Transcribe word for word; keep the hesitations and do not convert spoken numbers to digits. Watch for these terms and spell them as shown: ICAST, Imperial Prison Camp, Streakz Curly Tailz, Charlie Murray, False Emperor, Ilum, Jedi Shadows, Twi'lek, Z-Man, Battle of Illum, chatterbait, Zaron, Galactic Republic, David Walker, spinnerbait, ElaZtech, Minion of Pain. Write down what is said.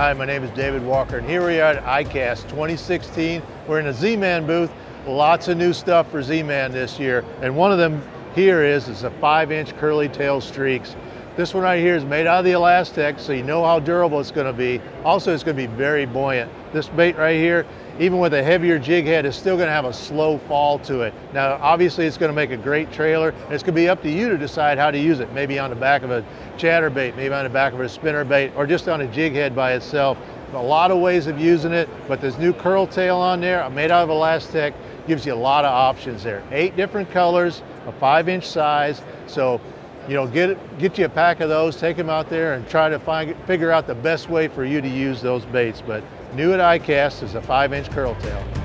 Hi, my name is David Walker, and here we are at ICAST twenty sixteen. We're in a Z-Man booth. Lots of new stuff for Z-Man this year, and one of them here is, is a five inch Curly Tailz Streakz. This one right here is made out of the ElaZtech, so you know how durable it's going to be. Also, it's going to be very buoyant. This bait right here, even with a heavier jig head, is still going to have a slow fall to it. Now, obviously, it's going to make a great trailer, and it's going to be up to you to decide how to use it. Maybe on the back of a chatterbait, maybe on the back of a spinnerbait, or just on a jig head by itself. A lot of ways of using it, but this new curl tail on there, made out of ElaZtech, gives you a lot of options there. Eight different colors, a five inch size. So, you know, get, get you a pack of those, take them out there and try to find, figure out the best way for you to use those baits. But new at ICAST is a five inch curl tail.